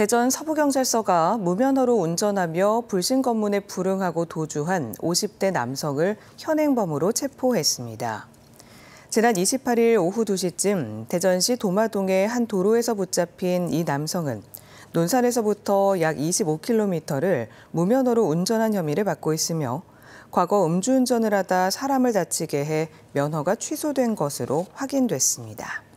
대전 서부경찰서가 무면허로 운전하며 불신검문에 불응하고 도주한 50대 남성을 현행범으로 체포했습니다. 지난 28일 오후 2시쯤 대전시 도마동의 한 도로에서 붙잡힌 이 남성은 논산에서부터 약 25km를 무면허로 운전한 혐의를 받고 있으며 과거 음주운전을 하다 사람을 다치게 해 면허가 취소된 것으로 확인됐습니다.